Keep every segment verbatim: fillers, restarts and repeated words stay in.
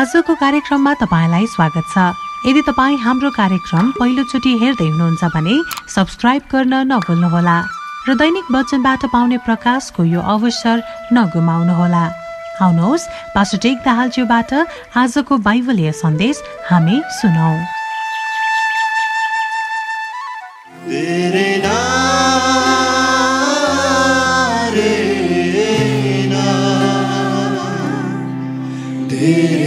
आजको कार्यक्रममा तपाईलाई स्वागत छ। यदि तपाई हाम्रो कार्यक्रम पहिलोचोटि हेर्दै हुनुहुन्छ भने सब्स्क्राइब गर्न नभुल्नुहोला र दैनिक वचनबाट पाउने प्रकाशको यो अवसर नगुमाउनुहोला। आउनुहोस् पास्टर टेक दाहालज्यूबाट आजको बाइबलीय सन्देश हामी सुनौ। तेरे नारे ना तेरे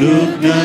Look now.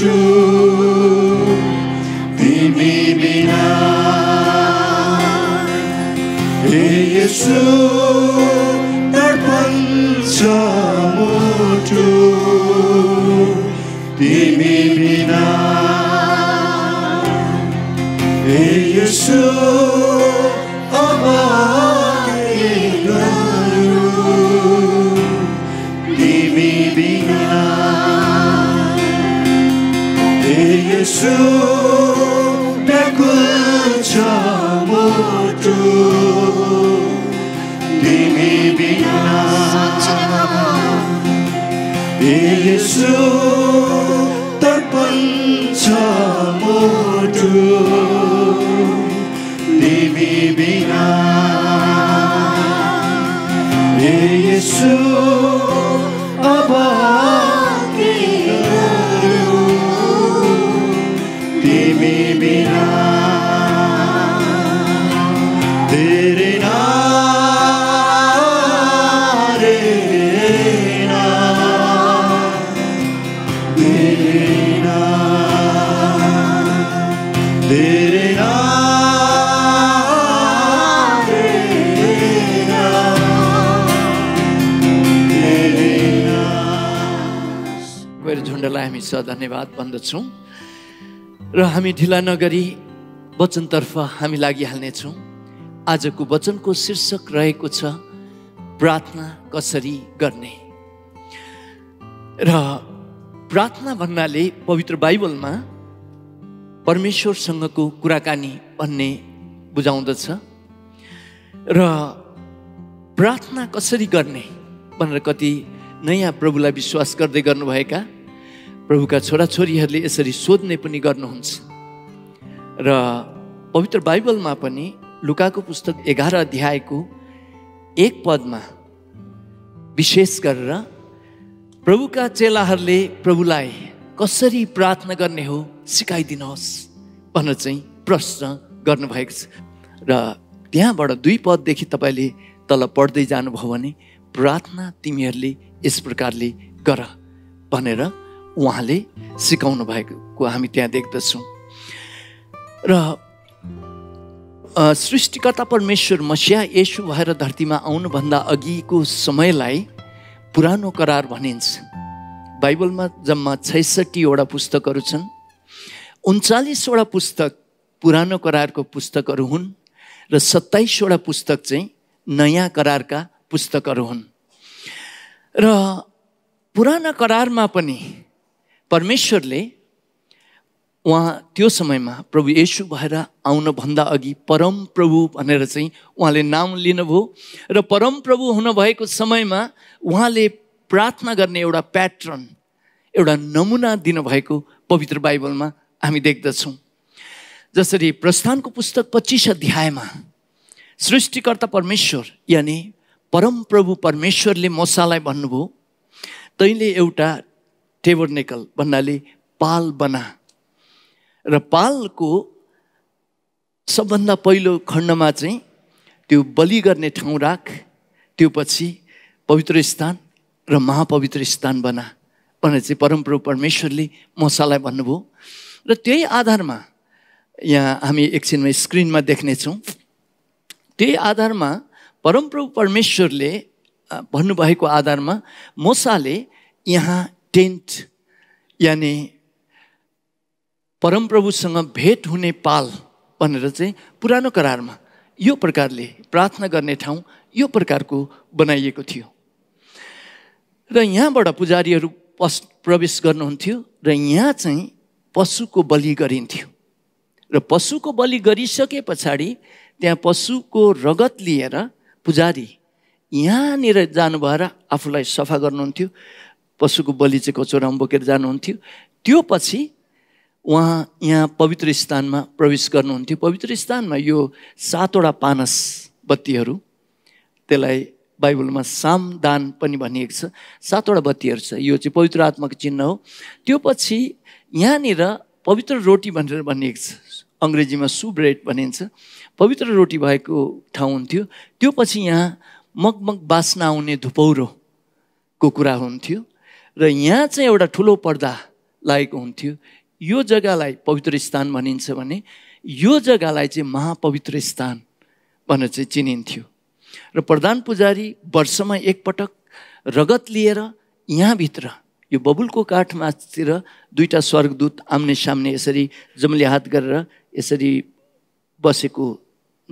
do. Lead me behind. Hey, Jesus. धन्यवाद भन्दछौँ र हामी ढिला नगरी वचनतर्फ हामी लागिहाल्नेछौँ। आजको वचनको शीर्षक रहेको छ प्रार्थना कसरी गर्ने। र प्रार्थना भन्नाले पवित्र बाइबलमा परमेश्वरसँगको कुराकानी भन्ने बुझाउँदछ र प्रार्थना कसरी गर्ने भनेर कति नयाँ प्रभुलाई विश्वास गर्दै गर्नुभएका प्रभुका छोराछोरीहरूले यसरी सोध्ने पनि गर्नुहुन्छ। र पवित्र बाइबलमा पनि लुकाको पुस्तक एघार अध्यायको एक पदमा विशेष गरेर प्रभुका चेलाहरूले प्रभुलाई कसरी प्रार्थना गर्ने हो सिकाइदिनुहोस् भनेर चाहिँ प्रश्न गर्नुभएको छ। र त्यहाँबाट दुई पददेखि तपाईँले तल पढ्दै जानुभयो भने प्रार्थना तिमीहरूले यस प्रकारले गर भनेर उहाँले सिकाउनु भएको हामी त्यहाँ देख्दछौँ। र सृष्टिकर्ता परमेश्वर मसीहा येशू भएर धरतीमा आउनुभन्दा अघिको समयलाई पुरानो करार भनिन्छ। बाइबलमा जम्मा छैसठीवटा पुस्तकहरू छन्। उन्चालिसवटा पुस्तक पुरानो करारको पुस्तकहरू हुन् र सत्ताइसवटा पुस्तक चाहिँ नयाँ करारका पुस्तकहरू हुन्। र पुराना करारमा पनि परमेश्वरले उहाँ त्यो समयमा प्रभु येशू भएर आउनुभन्दा अघि परम प्रभु भनेर चाहिँ उहाँले नाम लिनुभयो र परम प्रभु हुनुभएको समयमा उहाँले प्रार्थना गर्ने एउटा प्याटर्न एउटा नमुना दिनुभएको पवित्र बाइबलमा हामी देख्दछौँ। जसरी प्रस्थानको पुस्तक पच्चिस अध्यायमा सृष्टिकर्ता परमेश्वर यानि परम प्रभु परमेश्वरले मूसालाई भन्नुभयो तैँले एउटा टेबरनेकल भन्नाले पाल बना र पालको सबभन्दा पहिलो खण्डमा चाहिँ त्यो बलि गर्ने ठाउँ राख, त्यो पछि पवित्र स्थान र महापवित्र स्थान बना भनेर चाहिँ परमप्रभु परमेश्वरले मूसालाई भन्नुभयो। र त्यही आधारमा यहाँ हामी एकछिनमा स्क्रिनमा देख्नेछौँ। त्यही आधारमा परमप्रभु परमेश्वरले भन्नुभएको आधारमा मूसाले यहाँ टेन्ट यानि परमप्रभुसँग भेट हुने पाल भनेर चाहिँ पुरानो करारमा यो प्रकारले प्रार्थना गर्ने ठाउँ यो प्रकारको बनाइएको थियो। र यहाँबाट पुजारीहरू पस प्रवेश गर्नुहुन्थ्यो र यहाँ चाहिँ पशुको बलि गरिन्थ्यो र पशुको बलि गरिसके पछाडि त्यहाँ पशुको रगत लिएर पुजारी यहाँनिर जानुभएर आफूलाई सफा गर्नुहुन्थ्यो। पशुको बलि चाहिँ कचौरामा बोकेर जानुहुन्थ्यो। त्यो पछि उहाँ यहाँ पवित्र स्थानमा प्रवेश गर्नुहुन्थ्यो। पवित्र स्थानमा यो सातवटा पानस बत्तीहरू, त्यसलाई बाइबलमा सामदान पनि भनिएको छ, सातवटा बत्तीहरू छ। यो चाहिँ पवित्र आत्माको चिन्ह हो। त्यो पछि यहाँनिर पवित्र रोटी भनेर भनिएको छ, अङ्ग्रेजीमा सुब्रेड भनिन्छ। पवित्र रोटी भएको ठाउँ हुन्थ्यो। त्यो पछि यहाँ मगमग बास्ना आउने धुपौरोको कुरा हुन्थ्यो। र यहाँ चाहिँ एउटा ठुलो पर्दा लायक हुन्थ्यो। यो जग्गालाई पवित्र स्थान भनिन्छ भने यो जग्गालाई चाहिँ महापवित्र स्थान भनेर चाहिँ चिनिन्थ्यो र प्रधान पुजारी वर्षमा एक पटक रगत लिएर यहाँ भित्र यो बबुलको काठमातिर दुईटा स्वर्गदूत आम्ने सामने यसरी जम्ले हात गरेर यसरी बसेको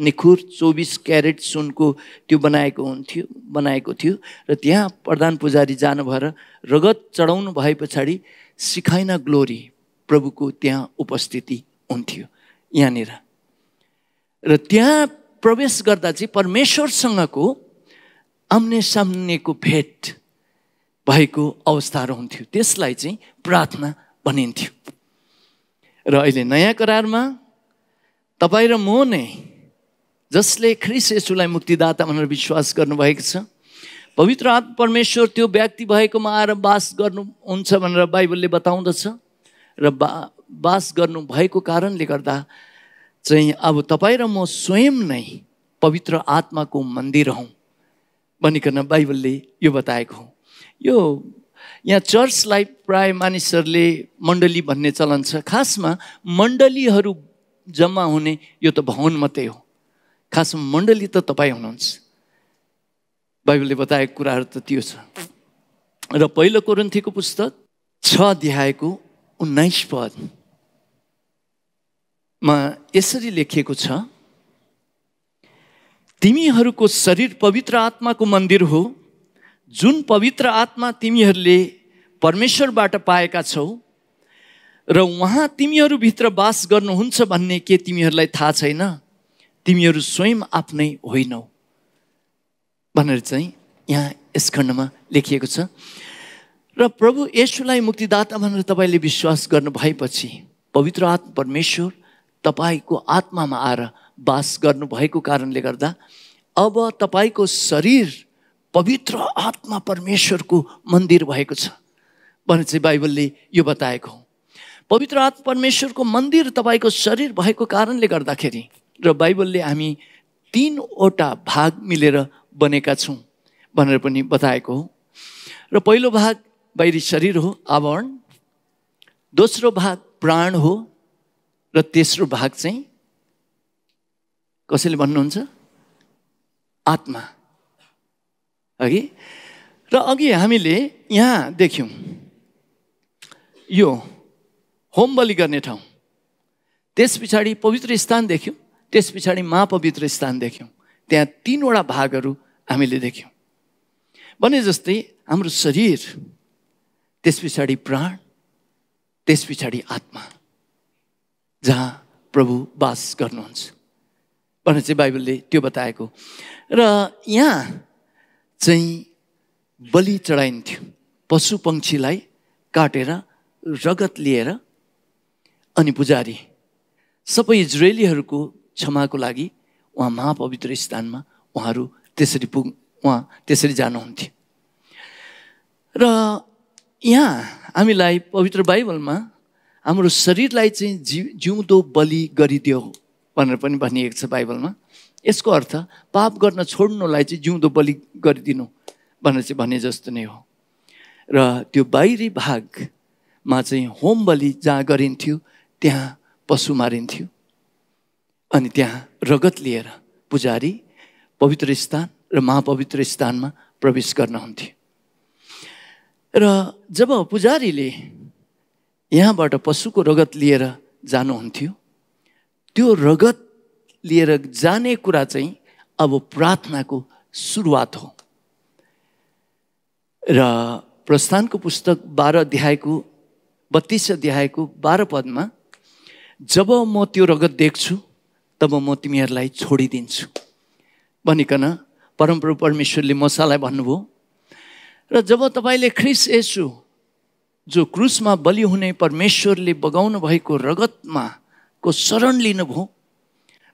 निखुर चौबीस क्यारेट सुनको त्यो बनाएको हुन्थ्यो बनाएको थियो र त्यहाँ प्रधान पुजारी जानु भएर रगत चढाउनु भए पछाडि सिखाइना ग्लोरी प्रभुको त्यहाँ उपस्थिति हुन्थ्यो। यहाँनिर र त्यहाँ प्रवेश गर्दा चाहिँ परमेश्वरसँगको आम्ने सामनेको भेट भएको अवस्था रहन्थ्यो, त्यसलाई चाहिँ प्रार्थना भनिन्थ्यो। र अहिले नयाँ करारमा तपाईँ र म नै जसले ख्रीष्ट येशूलाई मुक्तिदाता भनेर विश्वास गर्नुभएको छ, पवित्र आत्मा परमेश्वर त्यो व्यक्ति भएकोमा आएर वास गर्नुहुन्छ भनेर बाइबलले बताउँदछ र बा वास गर्नुभएको कारणले गर्दा चाहिँ अब तपाईँ र म स्वयं नै पवित्र आत्माको मन्दिर हौँ भनिकन बाइबलले यो बताएको हो। यो यहाँ चर्चलाई प्राय मानिसहरूले मण्डली भन्ने चलन छ। खासमा मण्डलीहरू जम्मा हुने यो त भवन मात्रै हो, खासमा मण्डली त तपाईँ हुनुहुन्छ। बाइबलले बताएको कुराहरू त त्यो छ। र पहिलो कोरिन्थीको पुस्तक छ अध्यायको उन्नाइस पदमा यसरी लेखिएको छ, तिमीहरूको शरीर पवित्र आत्माको मन्दिर हो जुन पवित्र आत्मा तिमीहरूले परमेश्वरबाट पाएका छौ र उहाँ तिमीहरूभित्र वास गर्नुहुन्छ भन्ने के तिमीहरूलाई थाहा छैन? तिमीहरू स्वयं आफ्नै होइनौ भनेर चाहिँ यहाँ यस खण्डमा लेखिएको छ। र प्रभु येशूलाई मुक्तिदाता भनेर तपाईँले विश्वास गर्नु भएपछि पवित्र आत्मा परमेश्वर तपाईँको आत्मामा आएर वास गर्नुभएको कारणले गर्दा अब तपाईँको शरीर पवित्र आत्मा परमेश्वरको मन्दिर भएको छ भनेर चाहिँ बाइबलले यो बताएको हो। पवित्र आत्मा परमेश्वरको मन्दिर तपाईँको शरीर भएको कारणले गर्दाखेरि र बाइबलले हामी तीनवटा भाग मिलेर बनेका छौँ भनेर पनि बताएको हो। र पहिलो भाग बाहिरी शरीर हो, आवरण, दोस्रो भाग प्राण हो र तेस्रो भाग चाहिँ कसैले भन्नुहुन्छ आत्मा। अघि र अघि हामीले यहाँ देख्यौँ यो होम बलि गर्ने ठाउँ, त्यस पछाडि पवित्र स्थान देख्यौँ, त्यस पछाडि महापवित्र स्थान देख्यौँ। त्यहाँ तीनवटा भागहरू हामीले देख्यौँ भने जस्तै हाम्रो शरीर, त्यस पछाडि प्राण, त्यस पछाडि आत्मा जहाँ प्रभु वास गर्नुहुन्छ भनेर चाहिँ बाइबलले त्यो बताएको। र यहाँ चाहिँ बलि चढाइन्थ्यो, पशु पक्षीलाई काटेर रगत लिएर, अनि पुजारी सबै इजरायलीहरूको क्षमाको लागि उहाँ महापवित्र स्थानमा उहाँहरू त्यसरी पुग उहाँ त्यसरी जानुहुन्थ्यो। र यहाँ हामीलाई पवित्र बाइबलमा हाम्रो शरीरलाई चाहिँ जी जिउँदो बलि गरिदियो भनेर पनि भनिएको छ बाइबलमा। यसको अर्थ पाप गर्न छोड्नुलाई चाहिँ जिउँदो बलि गरिदिनु भनेर चाहिँ भने जस्तो नै हो। र त्यो बाहिरी भागमा चाहिँ होम बलि जहाँ गरिन्थ्यो त्यहाँ पशु मारिन्थ्यो, अनि त्यहाँ रगत लिएर पुजारी पवित्र स्थान र महापवित्र स्थानमा प्रवेश गर्नुहुन्थ्यो। र जब पुजारीले यहाँबाट पशुको रगत लिएर जानुहुन्थ्यो, त्यो रगत लिएर जाने कुरा चाहिँ अब प्रार्थनाको सुरुवात हो। र प्रस्थानको पुस्तक बाह्र अध्यायको बत्तीस अध्यायको बाह्र पदमा, जब म त्यो रगत देख्छु तब म तिमीहरूलाई छोडिदिन्छु भनिकन परमप्रभु परमेश्वरले मूसालाई भन्नुभयो। र जब तपाईँले ख्रीष्ट येशू जो क्रुसमा बलि हुने परमेश्वरले बगाउनु भएको रगतमा को शरण लिनुभयो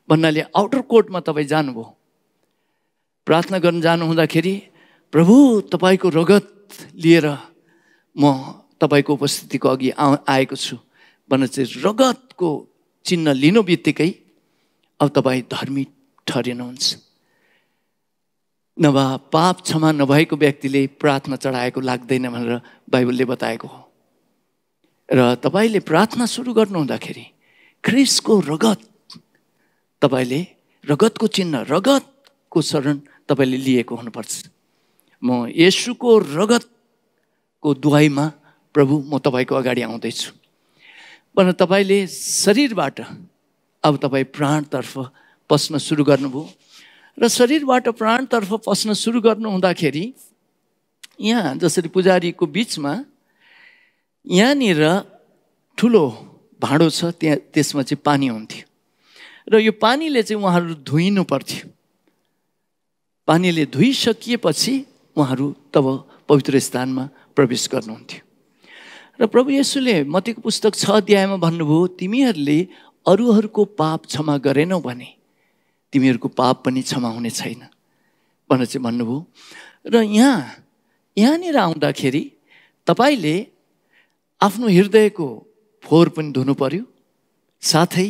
भन्नाले आउटर कोर्टमा तपाईँ जानुभयो, प्रार्थना गर्न जानुहुँदाखेरि प्रभु तपाईँको रगत लिएर म तपाईँको उपस्थितिको अघि आ आएको छु भनेर चाहिँ रगतको चिन्ह लिनु बित्तिकै अब तपाईँ धर्मी ठहरिनुहुन्छ। नभए पाप क्षमा नभएको व्यक्तिले प्रार्थना चढाएको लाग्दैन भनेर बाइबलले बताएको हो। र तपाईले प्रार्थना सुरु गर्नु हुँदाखेरि क्रिसको रगत तपाईले रगतको चिन्ह रगतको शरण तपाईले लिएको हुनुपर्छ। म येशूको रगतको दुहाईमा प्रभु म तपाईको अगाडि आउँदै छु भने तपाईले शरीरबाट अब तपाई प्राणतर्फ पस्न सुरु गर्नुभयो र शरीरबाट प्राणतर्फ पस्न सुरु गर्नु हुँदाखेरि यहाँ जसरी पुजारीको बीचमा यानीर ठुलो भाँडो छ त्यहाँ त्यसमा चाहिँ पानी हुन्थ्यो र यो पानीले चाहिँ उहाँहरु धुइनु पर्थ्यो। पानीले धुइसकिएपछि उहाँहरु तब पवित्र स्थानमा प्रवेश गर्नुहुन्थ्यो र प्रभु येशूले मत्तीको पुस्तक छ अध्यायमा भन्नुभयो तिमीहरुले अरूहरुको पाप क्षमा गरेनौ भने तिमीहरुको पाप पनि क्षमा हुने छैन भनेर चाहिँ भन्नुभयो। र यहाँ यहाँनिर आउँदाखेरि तपाईले आफ्नो हृदयको फोहोर पनि धुनु पर्यो, साथै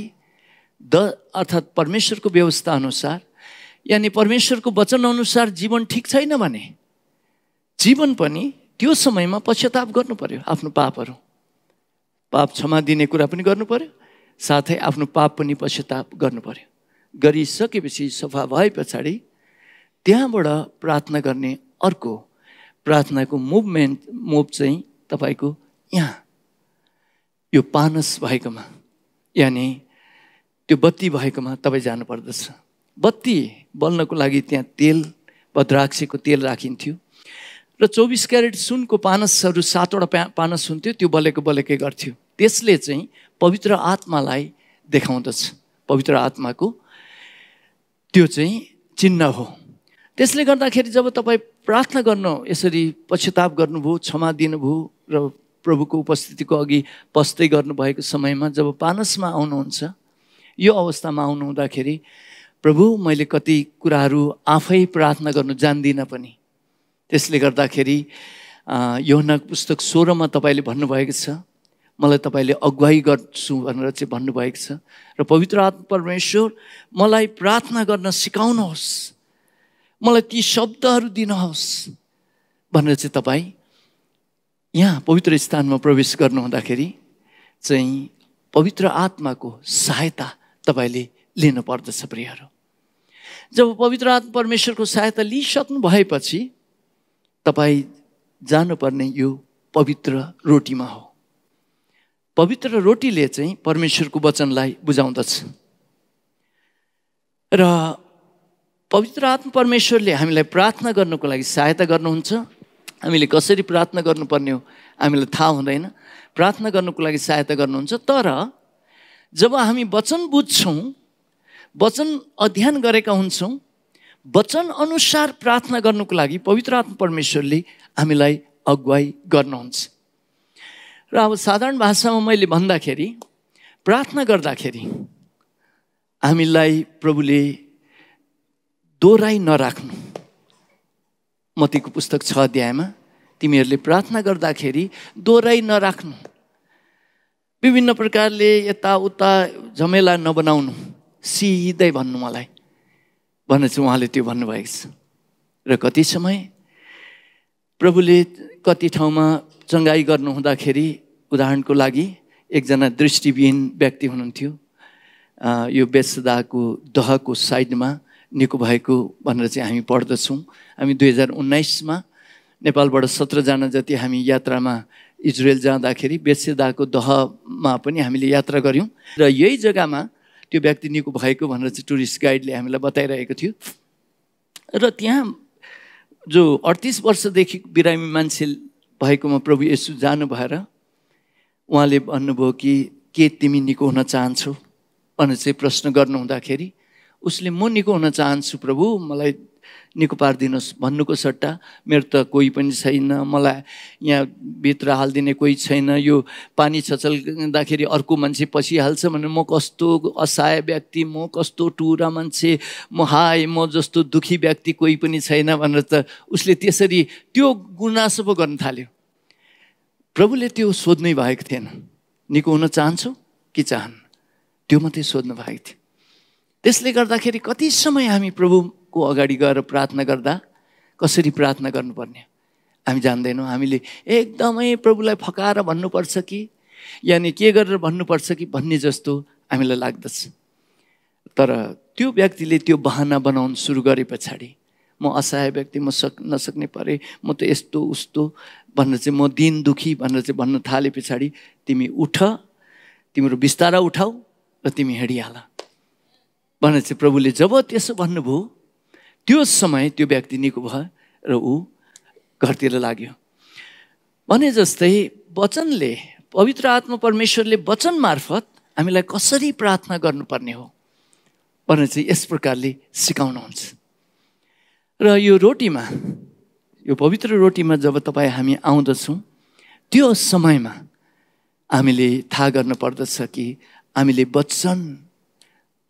द अर्थात् परमेश्वरको व्यवस्था अनुसार यानी परमेश्वरको वचन अनुसार जीवन ठीक छैन भने जीवन पनि त्यो समयमा पश्चाताप गर्नु पर्यो, आफ्नो पापहरू पाप क्षमा दिने कुरा पनि गर्नु पर्यो, साथै आफ्नो पाप पनि पश्चाताप गर्नु पर्यो। गरिसकेपछि सफा भए पछाडि त्यहाँबाट प्रार्थना गर्ने अर्को प्रार्थनाको मुभमेन्ट मुभ चाहिँ तपाईको यहाँ यो पानस भएकोमा यानि त्यो बत्ती भएकोमा तपाई जानुपर्दछ। बत्ती बल्नको लागि त्यहाँ तेल वा द्राक्षको तेल राखिन्थ्यो र चौबीस क्यारेट सुनको पानसहरू सातवटा पानस हुन्थ्यो, त्यो बलेको बलेकै गर्थ्यो। त्यसले चाहिँ पवित्र आत्मालाई देखाउँदछ, पवित्र आत्माको त्यो चाहिँ चिन्ह हो। त्यसले गर्दाखेरि जब तपाईँ प्रार्थना गर्नु यसरी पश्चाताप गर्नुभयो, क्षमा दिनुभयो र प्रभुको उपस्थितिको अघि पस्दै गर्नुभएको समयमा जब पानसमा आउनुहुन्छ, यो अवस्थामा आउनु हुँदाखेरि प्रभु मैले कति कुराहरू आफै प्रार्थना गर्नु जान्दिनँ पनि, त्यसले गर्दाखेरि योहन्ना पुस्तक सोह्रमा तपाईले भन्नुभएको छ मलाई तपाईले अगुवाई गर्छु भनेर चाहिँ भन्नुभएको छ र पवित्र आत्मा परमेश्वर मलाई प्रार्थना गर्न सिकाउनुहोस्, मलाई ती शब्दहरू दिनुहोस् भनेर चाहिँ तपाईँ यहाँ पवित्र स्थानमा प्रवेश गर्नु हुँदाखेरि चाहिँ पवित्र आत्माको सहायता तपाईले लिनु पर्दछ प्रियहरू। जब पवित्र आत्मा परमेश्वरको सहायता लिइसक्नु भएपछि तपाई जानुपर्ने यो पवित्र रोटीमा हो। पवित्र रोटीले चाहिँ परमेश्वरको वचनलाई बुझाउँदछ र पवित्र आत्मा परमेश्वरले हामीलाई प्रार्थना गर्नुको लागि सहायता गर्नुहुन्छ। हामीले कसरी प्रार्थना गर्नुपर्ने हो हामीलाई थाहा हुँदैन, प्रार्थना गर्नुको लागि सहायता गर्नुहुन्छ। तर जब हामी वचन बुझ्छौँ, वचन अध्ययन गरेका हुन्छौँ, वचन अनुसार प्रार्थना गर्नुको लागि पवित्र आत्मा परमेश्वरले हामीलाई अगुवाई गर्नुहुन्छ। र अब साधारण भाषामा मैले भन्दाखेरि प्रार्थना गर्दाखेरि हामीलाई प्रभुले दोहोऱ्याइ नराख्नु। मत्तीको पुस्तक छ अध्यायमा तिमीहरूले प्रार्थना गर्दाखेरि दोहोऱ्याइ नराख्नु, विभिन्न प्रकारले यताउता झमेला नबनाउनु, सिधै भन्नु मलाई भनेर चाहिँ उहाँले त्यो भन्नुभएको छ। र कति समय प्रभुले कति ठाउँमा चङ्गाई गर्नु हुँदाखेरि उदाहरणको लागि एकजना दृष्टिविहीन व्यक्ति हुनुहुन्थ्यो, यो बेत्सदाको दहको साइडमा निको भएको भनेर चाहिँ हामी पढ्दछौँ। हामी दुई हजार उन्नाइसमा नेपालबाट सत्रजना जति हामी यात्रामा इजरायल जाँदाखेरि बेत्सदाको दहमा पनि हामीले यात्रा गऱ्यौँ र यही जग्गामा त्यो व्यक्ति निको भएको भनेर चाहिँ टुरिस्ट गाइडले हामीलाई बताइरहेको थियो। र त्यहाँ जो अडतिस वर्षदेखि बिरामी मान्छे भएकोमा प्रभु येशू जानु भएर उहाँले भन्नुभयो कि के तिमी निको हुन चाहन्छौ भनेर चाहिँ प्रश्न गर्नु हुँदाखेरि उसले म निको हुन चाहन्छु प्रभु, मलाई निको पारिदिनुहोस् भन्नुको सट्टा मेरो त कोही पनि छैन, मलाई यहाँ भित्र हालिदिने कोही छैन, यो पानी छचल्दाखेरि अर्को मान्छे पसिहाल्छ भने म कस्तो असहाय व्यक्ति, म कस्तो टुरा मान्छे, म हाय म जस्तो दुखी व्यक्ति कोही पनि छैन भनेर त उसले त्यसरी त्यो गुनासो पो गर्न थाल्यो। प्रभुले त्यो सोध्नै भएको थिएन, निको हुन चाहन्छौ कि चाहन्न, त्यो मात्रै सोध्नु भएको थियो। त्यसले गर्दाखेरि कति समय हामी प्रभुको अगाडि गएर प्रार्थना गर्दा कसरी प्रार्थना गर्नुपर्ने हामी जान्दैनौँ। हामीले एकदमै प्रभुलाई फकाएर भन्नुपर्छ कि यानी के गरेर भन्नुपर्छ कि भन्ने जस्तो हामीलाई लाग्दछ। तर त्यो व्यक्तिले त्यो बहाना बनाउन सुरु गरे पछाडी म असहाय व्यक्ति, म सक नसक्ने परे, म त यस्तो उस्तो भनेर चाहिँ, म दिन दुखी भनेर चाहिँ भन्न थाले पछाडी तिमी उठ, तिम्रो बिस्तारा उठाऊ र तिमी हिँडिहाल भनेर चाहिँ प्रभुले जब त्यसो भन्नुभयो त्यो समय त्यो व्यक्ति निको भयो र ऊ घरतिर लाग्यो। भने जस्तै वचनले, पवित्र आत्मा परमेश्वरले वचन मार्फत हामीलाई कसरी प्रार्थना गर्नुपर्ने हो भनेर चाहिँ यस प्रकारले सिकाउनुहुन्छ। र यो रोटीमा, यो पवित्र रोटीमा जब तपाईँ हामी आउँदछौँ त्यो समयमा हामीले थाहा गर्नुपर्दछ कि हामीले वचन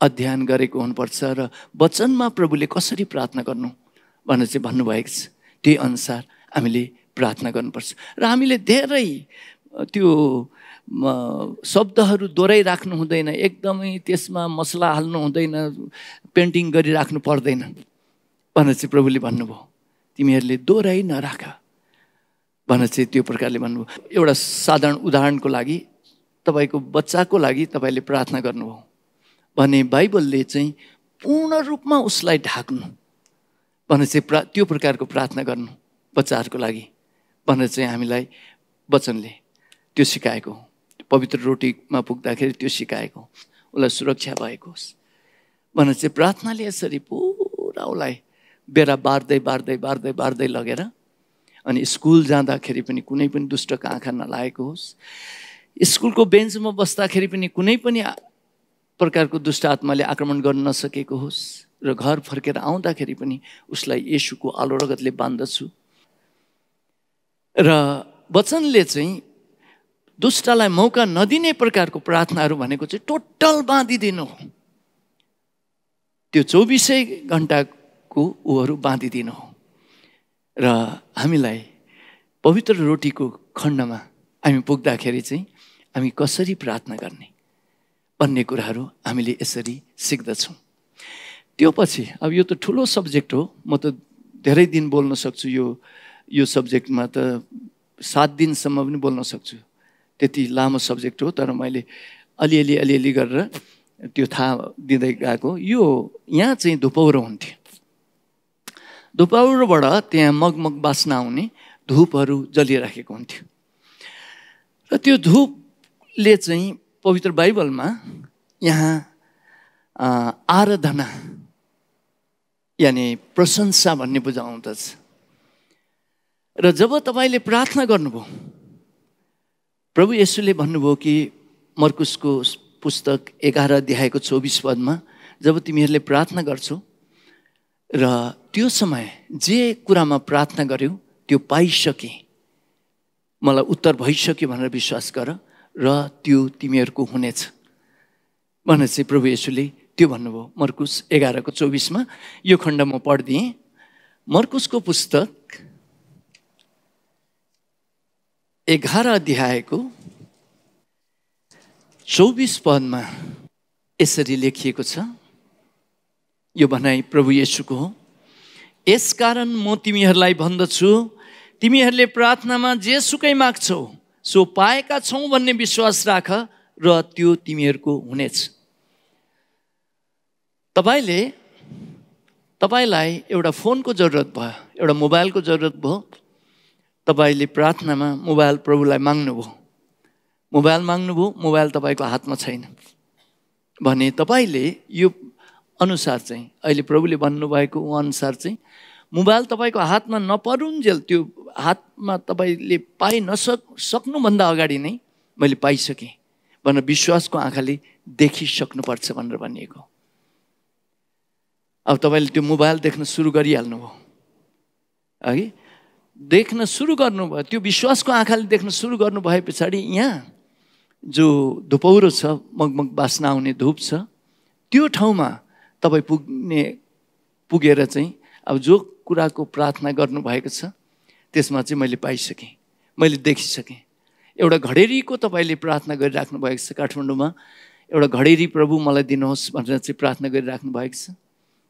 अध्ययन गरेको हुनुपर्छ र वचनमा प्रभुले कसरी प्रार्थना गर्नु भनेर चाहिँ भन्नुभएको छ, त्यही अनुसार हामीले प्रार्थना गर्नुपर्छ। र हामीले धेरै त्यो शब्दहरू दोहोऱ्याइराख्नु हुँदैन, एकदमै त्यसमा मसला हाल्नु हुँदैन, पेन्टिङ गरिराख्नु पर्दैन भनेर चाहिँ प्रभुले भन्नुभयो तिमीहरूले दोहोऱ्याइ नराख भनेर चाहिँ त्यो प्रकारले भन्नुभयो। एउटा साधारण उदाहरणको लागि तपाईँको बच्चाको लागि तपाईँले प्रार्थना गर्नुभयो भने बाइबलले चाहिँ पूर्ण रूपमा उसलाई ढाक्नु भनेर चाहिँ प्रा त्यो प्रकारको प्रार्थना गर्नु बच्चाहरूको लागि भनेर चाहिँ हामीलाई वचनले त्यो सिकाएको हो। पवित्र रोटीमा पुग्दाखेरि त्यो सिकाएको हो, उसलाई सुरक्षा भएको होस् भनेर चाहिँ प्रार्थनाले यसरी पुरा उसलाई बेरा बार्दै बार्दै बार्दै बार्दै लगेर अनि स्कुल जाँदाखेरि पनि कुनै पनि दुष्टको आँखा नलागेको होस्, स्कुलको बेन्चमा बस्दाखेरि पनि कुनै पनि प्रकारको दुष्ट आत्माले आक्रमण गर्न नसकेको होस् र घर फर्केर आउँदाखेरि पनि उसलाई येशूको आलो रगतले बाँध्दछु। र वचनले चाहिँ दुष्टलाई मौका नदिने प्रकारको प्रार्थनाहरू भनेको चाहिँ टोटल बाँधिदिनु, त्यो चौबिसै घन्टाको ऊहरू बाँधिदिनु हो। र हामीलाई पवित्र रोटीको खण्डमा हामी पुग्दाखेरि चाहिँ हामी कसरी प्रार्थना गर्ने भन्ने कुराहरू हामीले यसरी सिक्दछौँ। त्यो पछि अब यो त ठुलो सब्जेक्ट हो, म त धेरै दिन बोल्न सक्छु, यो यो सब्जेक्टमा त सात दिनसम्म पनि बोल्न सक्छु, त्यति लामो सब्जेक्ट हो। तर मैले अलिअलि अलिअलि गरेर त्यो थाहा दिँदै गएको। यो यहाँ चाहिँ धुपौरो हुन्थ्यो, धुपौरोबाट त्यहाँ मगमग बास्ना आउने धुपहरू जलिराखेको हुन्थ्यो र त्यो धुपले चाहिँ पवित्र बाइबलमा यहाँ आराधना यानि प्रशंसा भन्ने बुझाउँदछ। र जब तपाईले प्रार्थना गर्नुभयो प्रभु येशूले भन्नुभयो कि मरकुसको पुस्तक एघार अध्यायको चौबिस पदमा जब तिमीहरूले प्रार्थना गर्छौ र त्यो समय जे कुरामा प्रार्थना गर्यौ त्यो पाइसके, मलाई उत्तर भइसक्यो भनेर विश्वास गर र त्यो तिमीहरूको हुनेछ भनेर चाहिँ प्रभु येशूले त्यो भन्नुभयो। मरकुस एघारको चौबिसमा यो खण्ड म पढ्दिएँ, मरकुसको पुस्तक एघार अध्यायको चौबिस पदमा यसरी लेखिएको छ, यो भनाइ प्रभु येशूको हो। यसकारण म तिमीहरूलाई भन्दछु, तिमीहरूले प्रार्थनामा जेसुकै माग्छौ सो पाएका छौ भन्ने विश्वास राख र त्यो तिमीहरूको हुनेछ। तपाईले तपाईलाई एउटा फोनको जरुरत भयो, एउटा मोबाइलको जरुरत भयो, तपाईले प्रार्थनामा मोबाइल प्रभुलाई माग्नुभयो, मोबाइल माग्नुभयो, मोबाइल तपाईँको हातमा छैन भने तपाईँले यो अनुसार चाहिँ अहिले प्रभुले भन्नुभएको अनुसार चाहिँ मोबाइल तपाईँको हातमा नपरुन्जेल, त्यो हातमा तपाईँले पाइ नसक् सक्नुभन्दा अगाडि नै मैले पाइसकेँ भनेर विश्वासको आँखाले देखिसक्नुपर्छ भनेर भनिएको। अब तपाईँले त्यो मोबाइल देख्न सुरु गरिहाल्नुभयो, अघि देख्न सुरु गर्नुभयो, त्यो विश्वासको आँखाले देख्न सुरु गर्नु भए पछाडि यहाँ जो धुपौरो छ, मगमग बास्ना आउने धुप छ, त्यो ठाउँमा तपाईँ पुग्ने पुगेर चाहिँ अब जो कुराको प्रार्थना गर्नुभएको छ त्यसमा चाहिँ मैले पाइसकेँ, मैले देखिसकेँ। एउटा घडेरीको तपाईँले प्रार्थना गरिराख्नु भएको छ, काठमाडौँमा एउटा घडेरी प्रभु मलाई दिनुहोस् भनेर चाहिँ प्रार्थना गरिराख्नु भएको छ।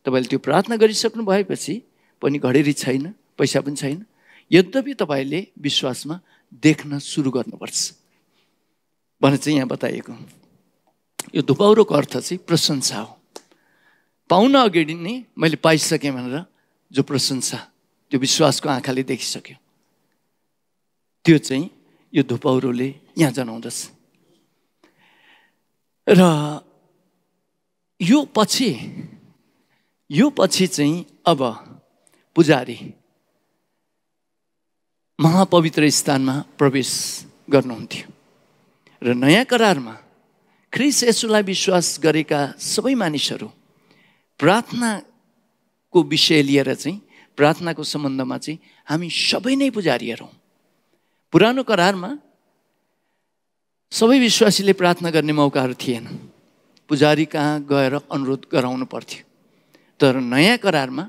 तपाईँले त्यो प्रार्थना गरिसक्नु भएपछि पनि घडेरी छैन, पैसा पनि छैन, यद्यपि तपाईँले विश्वासमा देख्न सुरु गर्नुपर्छ। भने चाहिँ यहाँ बताइएको यो धुपौरोको अर्थ चाहिँ प्रशंसा हो। पाउन अगाडि नै मैले पाइसकेँ भनेर जो प्रशंसा त्यो विश्वासको आँखाले देखिसक्यो त्यो चाहिँ यो धुपौरोले यहाँ जनाउँदछ। र यो पछि यो पछि चाहिँ अब पुजारी महापवित्र स्थानमा प्रवेश गर्नुहुन्थ्यो र नयाँ करारमा ख्रीष्ट येशूलाई विश्वास गरेका सबै मानिसहरू प्रार्थनाको विषय लिएर चाहिँ प्रार्थनाको सम्बन्धमा चाहिँ हामी सबै नै पुजारीहरू हौं। पुरानो करारमा सबै विश्वासीले प्रार्थना गर्ने मौकाहरू थिएन, पुजारी कहाँ गएर अनुरोध गराउनु पर्थ्यो। तर नयाँ करारमा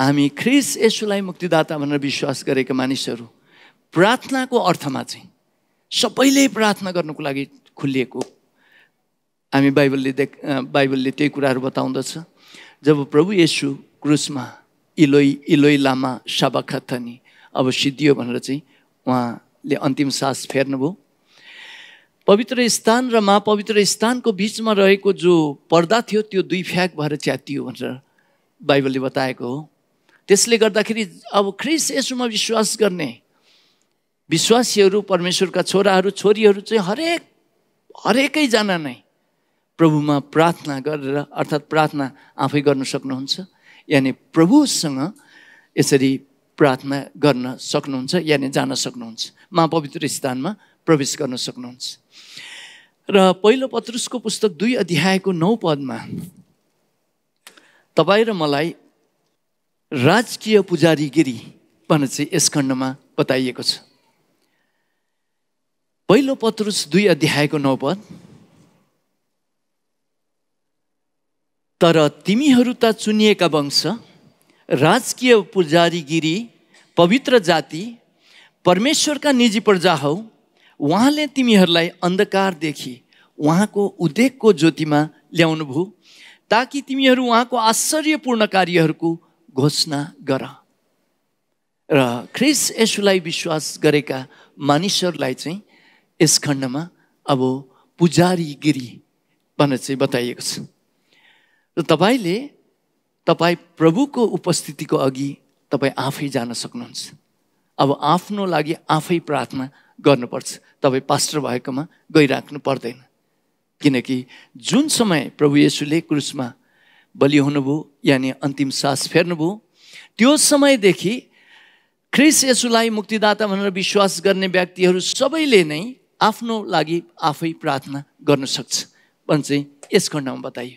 हामी ख्रीष्ट येशूलाई मुक्तिदाता भनेर विश्वास गरेका मानिसहरू प्रार्थनाको अर्थमा चाहिँ सबैले प्रार्थना गर्नको लागि खुलिएको हामी बाइबलले देख बाइबलले त्यही कुराहरू बताउँदछ। जब प्रभु येशू क्रुसमा इलोई इलोई लामा साबक्तानी अब सिद्धियो भनेर चाहिँ उहाँले अन्तिम सास फेर्नुभयो। पवित्र स्थान र महापवित्र स्थानको बीचमा रहेको जो पर्दा थियो त्यो दुई फ्याक भएर च्यातियो भनेर बाइबलले बताएको हो। त्यसले गर्दाखेरि अब ख्रीष्ट येशूमा विश्वास गर्ने विश्वासीहरू परमेश्वरका छोराहरू छोरीहरू चाहिँ हरेक हरेकैजना नै प्रभुमा प्रार्थना गरेर अर्थात् प्रार्थना आफै गर्न सक्नुहुन्छ, यानि प्रभुसँग यसरी प्रार्थना गर्न सक्नुहुन्छ, यानि जान सक्नुहुन्छ, महापवित्र स्थानमा प्रवेश गर्न सक्नुहुन्छ। र पहिलो पत्रुसको पुस्तक दुई अध्यायको नौ पदमा तपाईँ र मलाई राजकीय पुजारीगिरी भनेर चाहिँ यस खण्डमा बताइएको छ। पहिलो पत्रुस दुई अध्यायको नौ पद, तर तिमीहरू त चुनिएका वंश, राजकीय पुजारीगिरी, पवित्र जाति, परमेश्वरका निजी प्रजा हौ, उहाँले तिमीहरूलाई अन्धकारदेखि उहाँको उदयको ज्योतिमा ल्याउनुभयो ताकि तिमीहरू उहाँको आश्चर्यपूर्ण कार्यहरूको घोषणा गर। र ख्रीष्ट येशूलाई विश्वास गरेका मानिसहरूलाई चाहिँ यस खण्डमा अब पुजारीगिरी भनेर चाहिँ बताइएको छ। र तपाईँले तपाईँ प्रभुको उपस्थितिको अघि तपाईँ आफै जान सक्नुहुन्छ। अब आफ्नो लागि आफै प्रार्थना गर्नुपर्छ, तपाईँ पास्टर भएकोमा गइराख्नु पर्दैन, किनकि जुन समय प्रभु येशूले क्रुसमा बलि हुनुभयो यानि अन्तिम सास फेर्नुभयो त्यो समयदेखि ख्रीष्ट येशूलाई मुक्तिदाता भनेर विश्वास गर्ने व्यक्तिहरू सबैले नै आफ्नो लागि आफै प्रार्थना गर्न सक्छ भन्ने चाहिँ यस खण्डमा बताइयो।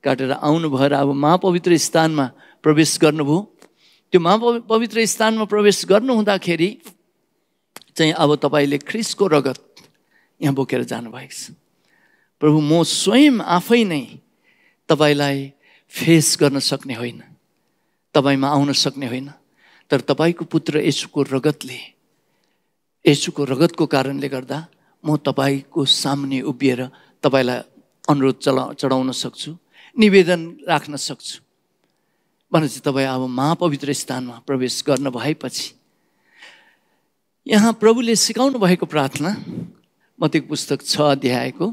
काटेर आउनुभएर अब महापवित्र स्थानमा प्रवेश गर्नुभयो, त्यो महापवित्र स्थानमा प्रवेश गर्नु हुँदाखेरि चाहिँ अब तपाईँले ख्रीष्टको रगत यहाँ बोकेर जानुभएको छ। प्रभु म स्वयं आफै नै तपाईँलाई फेस गर्न सक्ने होइन, तपाईँमा आउन सक्ने होइन, तर तपाईँको पुत्र येशूको रगतले येशूको रगतको कारणले गर्दा म तपाईँको सामने उभिएर तपाईँलाई अनुरोध चला चढाउन सक्छु, निवेदन राख्न सक्छु भनेपछि तपाईँ अब महापवित्र स्थानमा प्रवेश गर्न भएपछि यहाँ प्रभुले सिकाउनु भएको प्रार्थना मत्तीको पुस्तक छ अध्यायको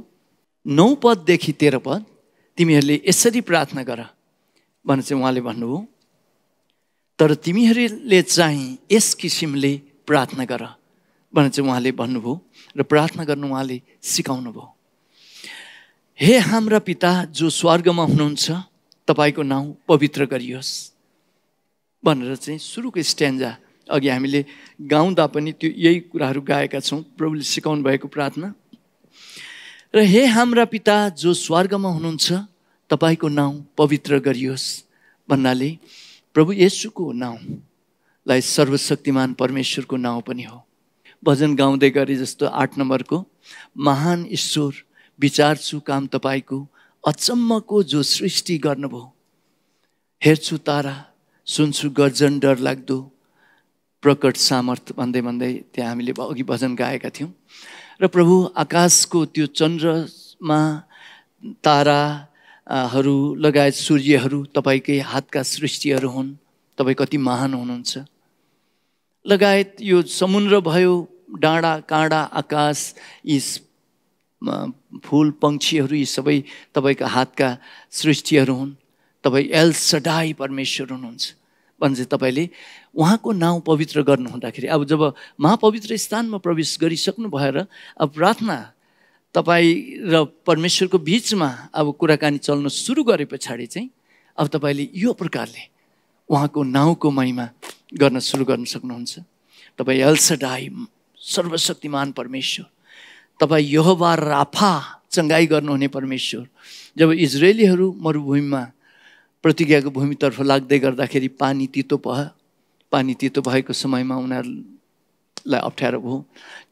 नौ पददेखि तेह्र पद, तिमीहरूले यसरी प्रार्थना गर भने चाहिँ उहाँले भन्नुभयो, तर तिमीहरूले चाहिँ यस किसिमले प्रार्थना गर भने चाहिँ उहाँले भन्नुभयो र प्रार्थना गर्नु उहाँले सिकाउनु भयो। हे हाम्रा पिता जो स्वर्गमा हुनुहुन्छ, तपाईँको नाउँ पवित्र गरियोस् भनेर चाहिँ सुरुको स्ट्यान्जा अघि हामीले गाउँदा पनि त्यो यही कुराहरू गाएका छौँ, प्रभुले सिकाउनु भएको प्रार्थना। र हे हाम्रा पिता जो स्वर्गमा हुनुहुन्छ, तपाईँको नाउँ पवित्र गरियोस् भन्नाले प्रभु येशूको नाउँलाई सर्वशक्तिमान परमेश्वरको नाउँ पनि हो। भजन गाउँदै गरे जस्तो आठ नम्बरको महान ईश्वर विचार्छु काम तपाईको अचम्मको जो सृष्टि गर्नुभयो। हेर्छु तारा, सुन्छु गर्जन डर लाग्दो, प्रकट सामर्थ भन्दै भन्दै त्यहाँ हामीले अघि भजन गाएका थियौं। र प्रभु आकाशको त्यो चन्द्रमा तारा हरु लगायत सूर्यहरु तपाईकै हातका सृष्टिहरु हुन्। तपाई कति महान हुनुहुन्छ। लगायत यो समुद्र भयो, डाँडा काँडा आकाश, यी फूल पंक्षीहरु यी सबै तपाईका हातका सृष्टिहरु हुन्। तपाई एल सडाई परमेश्वर हुनुहुन्छ। भन्जे तपाईले उहाँको नाउँ पवित्र गर्नु हुँदाखेरि, अब जब महापवित्र स्थानमा प्रवेश गरिसक्नु भएर अब प्रार्थना तपाई र परमेश्वरको बीचमा अब कुराकानी चल्न सुरु गरेपछि चाहिँ अब तपाईले यो प्रकारले उहाँको नाउँको महिमा गर्न सुरु गर्न सक्नुहुन्छ। तपाई एल सडाई सर्वशक्तिमान परमेश्वर, तपाई यहोवा राफा चंगाई गर्नुहुने परमेश्वर। जब इजरायलीहरु मरुभूमिमा प्रतिज्ञाको भूमितर्फ लाग्दै गर्दाखेरि पानी तीतो भयो, पानी तीतो भएको समयमा उनीहरुलाई अप्ठ्यारो भयो।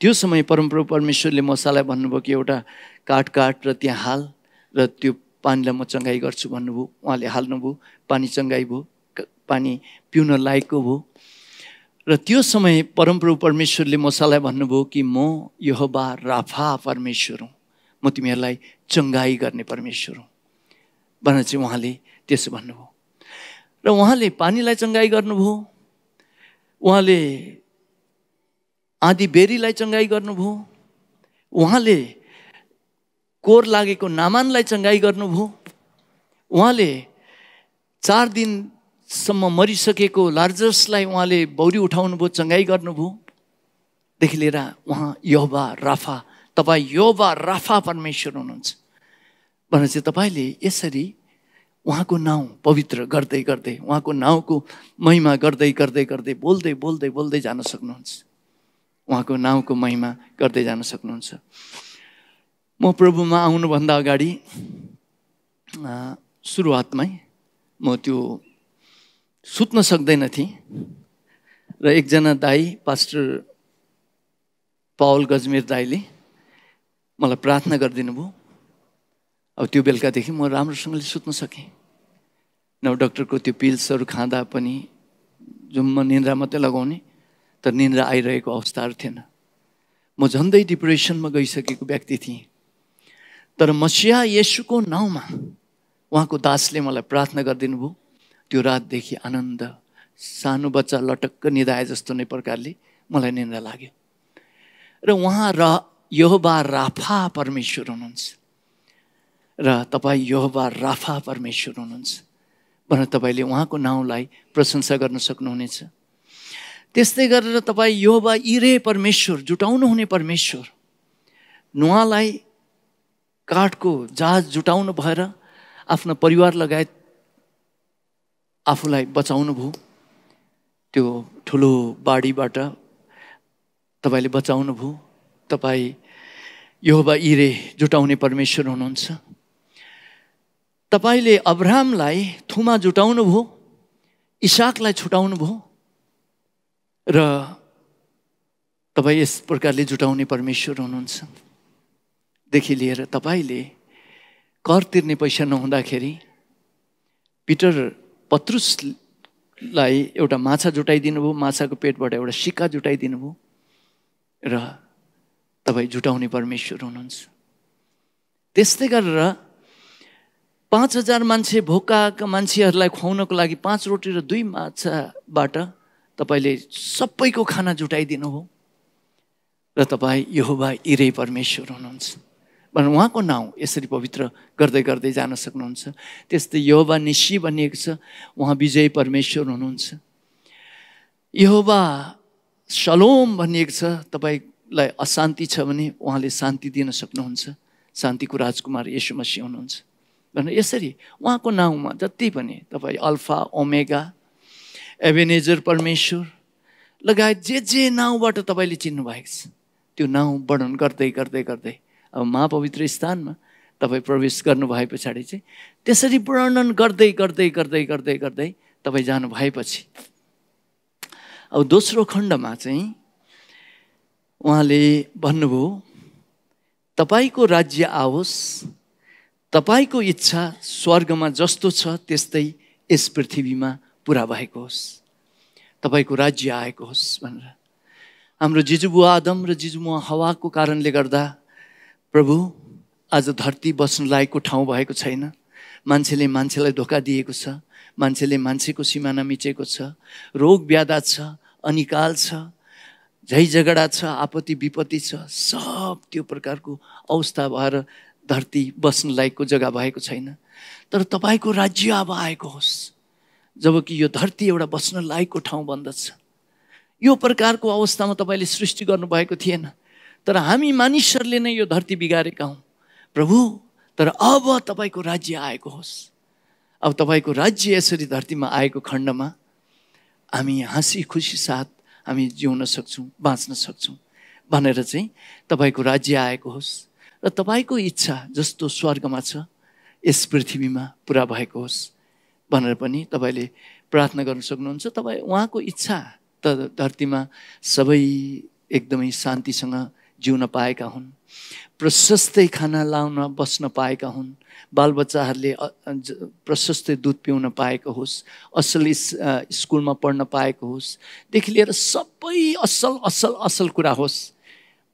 त्यो समय परमप्रभु परमेश्वरले मूसालाई भन्नुभयो कि एउटा काट काट र त्यहाँ हाल र त्यो पानीलाई म चंगाई गर्छु भन्नुभयो। उहाँले हाल्नुभयो, पानी चंगाई भयो, पानी पिउन लायकको भयो। र त्यो समय परमप्रभु परमेश्वरले मूसालाई भन्नुभयो कि म यहोवा राफा परमेश्वर हुँ, म तिमीहरूलाई चंगाई गर्ने परमेश्वर हुँ भनेर चाहिँ उहाँले त्यसो भन्नुभयो। र उहाँले पानीलाई चंगाई गर्नुभयो, उहाँले आधी बेरीलाई चंगाई गर्नुभयो, उहाँले कोर लागेको नामानलाई चंगाई गर्नुभयो, उहाँले चार दिनसम्म मरिसकेको लाजरसलाई उहाँले बौरी उठाउनुभयो, चंगाई गर्नुभयो। देखि लिएर उहाँ यहोवा राफा, तपाई यहोवा राफा परमेश्वर हुनुहुन्छ भनेर चाहिँ तपाईले यसरी उहाँको नाउँ पवित्र गर्दै गर्दै, उहाँको नाउँको महिमा गर्दै गर्दै गर्दै, बोल्दै बोल्दै बोल्दै जान सक्नुहुन्छ। उहाँको नाउँको महिमा गर्दै जान सक्नुहुन्छ। म प्रभुमा आउनुभन्दा अगाडि सुरुवातमै म त्यो सुत्न सक्दैन थिएँ र एकजना दाई पास्टर पावल गजमेर दाईले मलाई प्रार्थना गरिदिनु भयो। अब त्यो बेलुकादेखि म राम्रोसँगले सुत्न सकेँ। न डाक्टरको त्यो पिल्सहरू खाँदा पनि जुम्मा निन्द्रा मात्रै लगाउने, तर निन्द्रा आइरहेको अवस्थाहरू थिएन। म झन्डै डिप्रेसनमा गइसकेको व्यक्ति थिएँ। तर मसीहा येशूको नाउँमा उहाँको दासले मलाई प्रार्थना गरिदिनु भयो। त्यो रातदेखि आनन्द, सानो बच्चा लटक्क निदाए जस्तो नै प्रकारले मलाई निन्द्रा लाग्यो। र उहाँ र यहोवा राफा परमेश्वर हुनुहुन्छ र तपाई यहोवा राफा परमेश्वर हुनुहुन्छ भनेर तपाईले उहाँको नाउँलाई प्रशंसा गर्न सक्नुहुनेछ। त्यस्तै गरेर तपाई यहोवा इरे परमेश्वर, जुटाउनु हुने परमेश्वर। नोहलाई काठको जहाज जुटाउनु भएर आफ्नो परिवार लगायत आफूलाई बचाउनु भयो। त्यो ठुलो बाढीबाट तपाईले बचाउनु भयो। तपाई यहोवा इरे जुटाउने परमेश्वर हुनुहुन्छ। तपाईले अब्राहमलाई थुमा जुटाउनु भयो, इसाकलाई छुटाउनु भयो र तपाई यस प्रकारले जुटाउने परमेश्वर हुनुहुन्छ। देखि लिएर तपाईले कर तिर्ने पैसा नहुँदाखेरि पिटर पत्रुसलाई एउटा माछा जुटाइदिनु भयो, माछाको पेटबाट एउटा सिक्का जुटाइदिनु भयो र तपाई जुटाउने परमेश्वर हुनुहुन्छ। त्यस्तै गरेर पाँच हजार मान्छे भोकाका मान्छेहरूलाई खुवाउनको लागि पाँच रोटी र दुई माछाबाट तपाईले सबैको खाना जुटाइदिनु हो र तपाई यहोवा इरे परमेश्वर हुनुहुन्छ भनेर उहाँको नाउँ यसरी पवित्र गर्दै गर्दै जान सक्नुहुन्छ। त्यस्तै यहोवा निसी भनिएको छ, उहाँ विजयी परमेश्वर हुनुहुन्छ। यहोवा शलोम भनिएको छ, तपाईलाई अशान्ति छ भने उहाँले शान्ति दिन सक्नुहुन्छ। शान्तिको राजकुमार येशू मसीह हुनुहुन्छ भनेर यसरी उहाँको नाउँमा जति पनि तपाईँ अल्फा ओमेगा, एभेनेजर परमेश्वर लगायत जे जे नाउँबाट तपाईँले चिन्नुभएको छ त्यो नाउँ वर्णन गर्दै गर्दै गर्दै अब महापवित्र स्थानमा तपाईँ प्रवेश गर्नु भए पछाडि चाहिँ त्यसरी वर्णन गर्दै गर्दै गर्दै गर्दै गर्दै तपाईँ जानु भएपछि अब दोस्रो खण्डमा चाहिँ उहाँले भन्नुभयो तपाईको राज्य आओस्, तपाईको इच्छा स्वर्गमा जस्तो छ त्यस्तै यस पृथ्वीमा पूरा भएको होस्, तपाईको राज्य आएको होस् भनेर। हाम्रो जिजुबुवा आदम र जिजुमुवा हवाको कारणले गर्दा प्रभु आज धरती बस्न लायकको ठाउँ भएको छैन। मान्छेले मान्छेलाई धोका दिएको छ, मान्छेले मान्छेको सीमाना मिचेको छ, रोग व्याधा छ, अनिकाल छ, झै झगडा छ, आपत्ति विपत्ति छ, सब त्यो प्रकारको अवस्था भएर धरती बस्न लायकको जग्गा भएको छैन। तर तपाईको राज्य अब आएको होस्, जबकि यो धरती एउटा बस्न लायकको ठाउँ बन्दछ। यो प्रकारको अवस्थामा तपाईले सृष्टि गर्नु भएको थिएन, तर हामी मानिसहरूले नै यो धरती बिगारेका हौं प्रभु। तर अब तपाईको राज्य आएको होस्। अब तपाईको राज्य यसरी धरतीमा आएको खण्डमा हामी हाँसी खुसी साथ हामी जिउन सक्छौं, बाँच्न सक्छौं भनेर चाहिँ तपाईको राज्य आएको होस् र तपाईको इच्छा जस्तो स्वर्गमा छ यस पृथ्वीमा पूरा भएको होस् भनेर पनि तपाईले प्रार्थना गर्न सक्नुहुन्छ। तपाई उहाँको इच्छा त धरतीमा सबै एकदमै शान्तिसँग जिउन पाएका हुन्, प्रशस्तै खाना लाउन बस्न पाएका हुन्, बालबच्चाहरूले प्रशस्तै दूध पिउन पाएको होस्, असल स्कुलमा पढ्न पाएको होस्, देखि लिएर सबै असल असल असल कुरा होस्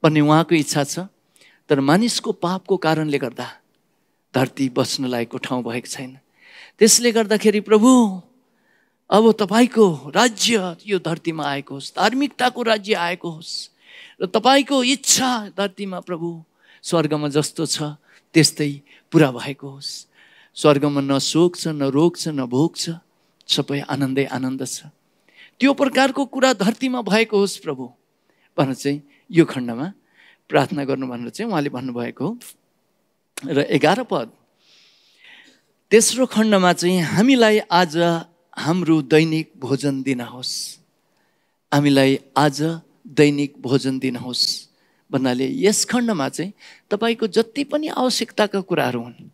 भन्ने उहाँको इच्छा छ। तर मानिसको पापको कारणले गर्दा धरती बस्न लायकको ठाउँ भएको छैन। त्यसले गर्दाखेरि प्रभु अब तपाईको राज्य यो धरतीमा आएको होस्, धार्मिकताको राज्य आएको होस् र तपाईको इच्छा धरतीमा प्रभु स्वर्गमा जस्तो छ त्यस्तै पूरा भएको होस्। स्वर्गमा न शोक छ, न रोग छ, न भोग छ, सबै आनन्दै आनन्द छ। त्यो प्रकारको कुरा धरतीमा भएको होस् प्रभु भनेर चाहिँ यो खण्डमा प्रार्थना गर्नु भनेर चाहिँ उहाँले भन्नुभएको हो। र एघार पद तेस्रो खण्डमा चाहिँ हामीलाई आज हाम्रो दैनिक भोजन दिनुहोस्, हामीलाई आज दैनिक भोजन दिनुहोस् भन्नाले यस खण्डमा चाहिँ तपाईको जति पनि आवश्यकताका कुराहरू हुन्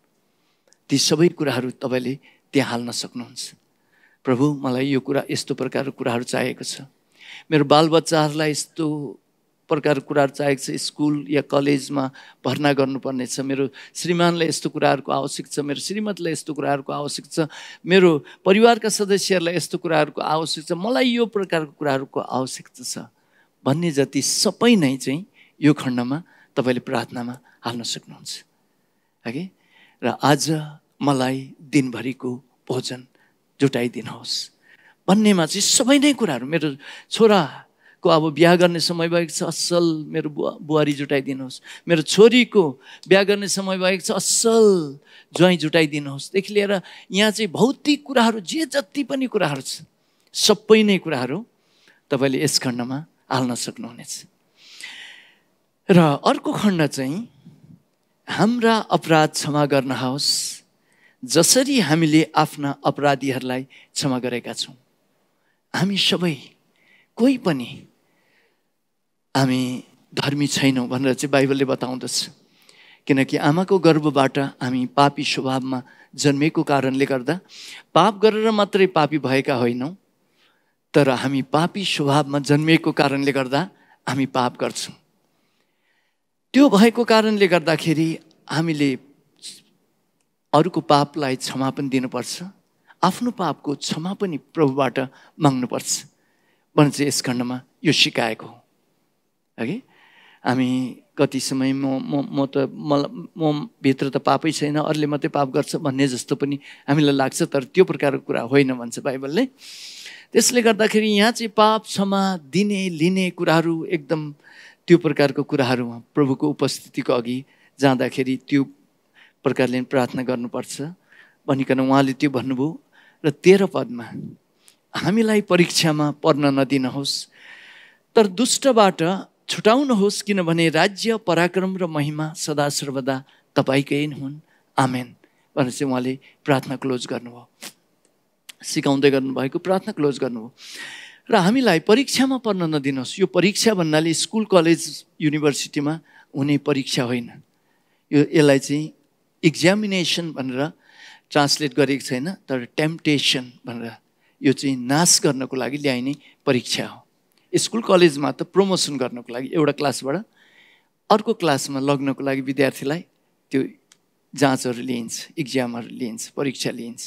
ती सबै कुराहरू तपाईँले त्यहाँ हाल्न सक्नुहुन्छ। प्रभु मलाई यो कुरा यस्तो प्रकारको कुराहरू चाहिएको छ, मेरो बालबच्चाहरूलाई यस्तो प्रकारको कुराहरू चाहिएको छ, स्कुल या कलेजमा भर्ना गर्नुपर्ने छ, मेरो श्रीमानलाई यस्तो कुराहरूको आवश्यक छ, मेरो श्रीमतीलाई यस्तो कुराहरूको आवश्यक छ, मेरो परिवारका सदस्यहरूलाई यस्तो कुराहरूको आवश्यक छ, मलाई यो प्रकारको कुराहरूको आवश्यकता छ भन्ने जति सबै नै चाहिँ यो खण्डमा तपाईले प्रार्थनामा हाल्न सक्नुहुन्छ। ओके, र आज मलाई दिनभरिको भोजन जुटाइदिनुहोस् भन्नेमा चाहिँ सबै नै कुराहरू, मेरो छोराको अब बिहा गर्ने समय भएको छ, असल मेरो बुवा बुहारी जुटाइदिनुहोस्, मेरो छोरीको बिहा गर्ने समय भएको छ, असल ज्वाइँ जुटाइदिनुहोस्, देखि लिएर यहाँ चाहिँ भौतिक कुराहरू जे जति पनि कुराहरू छ सबै नै कुराहरू तपाईँले यस खण्डमा हाल्न सक्नुहुनेछ। र अर्को खण्ड चाहिँ हाम्रा अपराध क्षमा गर्न होस् जसरी हामीले आफ्ना अपराधीहरूलाई क्षमा गरेका छौँ। हामी सबै कोही पनि हामी धर्मी छैनौँ भनेर चाहिँ बाइबलले बताउँदछ, किनकि आमाको गर्भबाट हामी पापी स्वभावमा जन्मेको कारणले गर्दा पाप गरेर मात्रै पापी भएका होइनौँ, तर हामी पापी स्वभावमा जन्मिएको कारणले गर्दा हामी पाप गर्छौँ। त्यो भएको कारणले गर्दाखेरि हामीले अरूको पापलाई क्षमा पनि दिनुपर्छ, आफ्नो पापको क्षमा पनि प्रभुबाट माग्नुपर्छ भन्ने चाहिँ यस खण्डमा यो सिकाएको हो। है हामी कति समय म म म त म म भित्र त पापै छैन, अरूले मात्रै पाप गर्छ भन्ने जस्तो पनि हामीलाई लाग्छ, तर त्यो प्रकारको कुरा होइन भन्छ बाइबलले। त्यसले गर्दाखेरि यहाँ चाहिँ पाप क्षमा दिने लिने कुराहरू एकदम त्यो प्रकारको कुराहरूमा प्रभुको उपस्थितिको अघि जाँदाखेरि त्यो प्रकारले प्रार्थना गर्नुपर्छ भनिकन उहाँले त्यो भन्नुभयो। र तेह्र पदमा हामीलाई परीक्षामा पर्न नदिनुहोस् तर दुष्टबाट छुटाउनुहोस्, किनभने राज्य, पराक्रम र महिमा सदा सर्वदा तपाईँकै हुन्, आमेन भनेर चाहिँ उहाँले प्रार्थना क्लोज गर्नुभयो, सिकाउँदै गर्नुभएको प्रार्थना क्लोज गर्नुभयो। र हामीलाई परीक्षामा पर्न नदिनुहोस्, यो परीक्षा भन्नाले स्कुल कलेज युनिभर्सिटीमा हुने परीक्षा होइन, यो यसलाई चाहिँ एक्जामिनेसन भनेर ट्रान्सलेट गरेको छैन, तर टेम्पटेसन भनेर यो चाहिँ नाश गर्नको लागि ल्याइने परीक्षा हो। स्कुल कलेजमा त प्रमोसन गर्नको लागि एउटा क्लासबाट अर्को क्लासमा लग्नको लागि विद्यार्थीलाई त्यो जाँचहरु लिन्छ, एक्जामहरु लिन्छ, परीक्षा लिन्छ।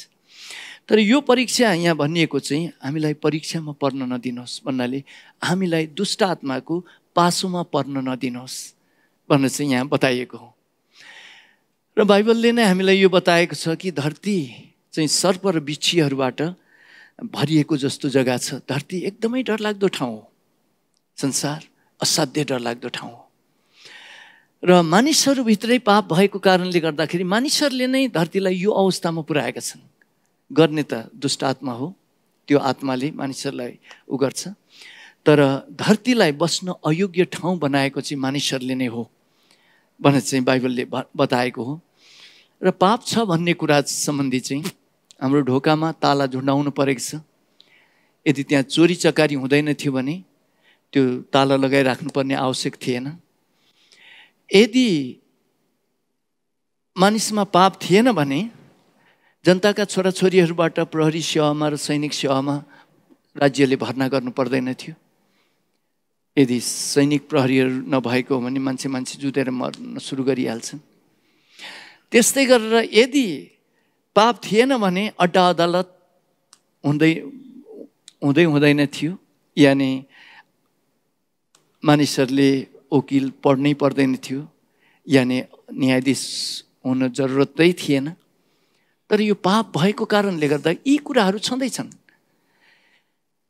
तर यो परीक्षा यहाँ भनिएको चाहिँ हामीलाई परीक्षामा पर्न नदिनुहोस् भन्नाले हामीलाई दुष्ट आत्माको पासोमा पर्न नदिनुहोस् भन्ने चाहिँ यहाँ बताइएको हो। र बाइबलले नै हामीलाई यो बताएको छ कि धरती चाहिँ सर्प र बिच्छीहरुबाट भरिएको जस्तो जग्गा छ। धरती एकदमै डरलाग्दो ठाउँ हो, संसार असाध्यै डरलाग्दो ठाउँ हो। र मानिसहरु भित्रै पाप भएको कारणले गर्दाखेरि मानिसहरुले नै धरतीलाई यो अवस्थामा पुर्याएका छन्। गर्ने त दुष्ट आत्मा हो, त्यो आत्माले मानिसहरुलाई उ गर्छ, तर धरतीलाई बस्न अयोग्य ठाउँ बनाएको चाहिँ मानिसहरुले नै हो भनेर चाहिँ बाइबलले बताएको हो। र पाप छ भन्ने कुरा सम्बन्धी चाहिँ हाम्रो ढोकामा ताला झुण्डाउनु परेको छ। यदि त्यहाँ चोरी चकारी हुँदैन थियो भने त्यो ताला लगाइराख्नु पर्ने आवश्यक थिएन। यदि मानिसमा पाप थिएन भने जनताका छोराछोरीहरुबाट प्रहरी सेवामा र सैनिक सेवामा राज्यले भर्ना गर्नु पर्दैन थियो। यदि सैनिक प्रहरीहरु नभएको भने मान्छे मान्छे जुधेर मर्न सुरु गरिहाल्छन्। त्यस्तै गरेर यदि पाप थिएन भने अड्डा अदालत हुँदै हुँदै हुँदैन थियो, यानि मानिसहरुले वकिल पढ्नै पर्दैन थियो, यानि न्यायाधीश हुन जरुरतै थिएन। तर यो पाप भएको कारणले गर्दा यी कुराहरू छँदैछन्।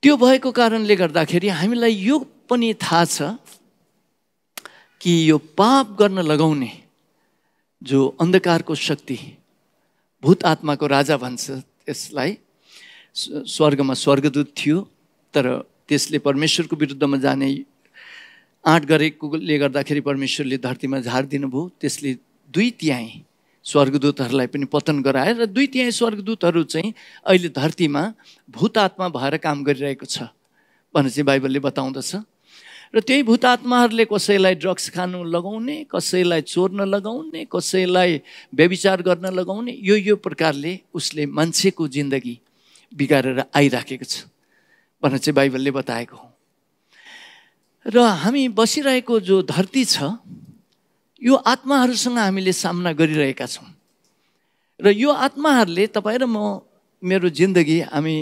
त्यो भएको कारणले गर्दाखेरि हामीलाई यो पनि थाहा छ कि यो पाप गर्न लगाउने जो अन्धकारको शक्ति भूत आत्माको राजा भन्छ, त्यसलाई स्वर्गमा स्वर्गदूत थियो तर त्यसले परमेश्वरको विरुद्धमा जाने आँट गरेकोले गर्दाखेरि परमेश्वरले धरतीमा झारिदिनु भयो। त्यसले दुई तिहाई स्वर्गदूतहरूलाई पनि पतन गराए र दुई तिहाई स्वर्गदूतहरू चाहिँ अहिले धरतीमा भूत आत्मा भएर काम गरिरहेको छ भनेर चाहिँ बाइबलले बताउँदछ। र त्यही भूत आत्माहरूले कसैलाई ड्रग्स खानु लगाउने, कसैलाई चोर्न लगाउने, कसैलाई व्यभिचार गर्न लगाउने, यो यो प्रकारले उसले मान्छेको जिन्दगी बिगारेर आइराखेको छ भनेर चाहिँ बाइबलले बताएको हो। र हामी बसिरहेको जो धरती छ यो आत्माहरूसँग हामीले सामना गरिरहेका छौं। र यो आत्माहरूले तपाई र म मेरो जिन्दगी, हामी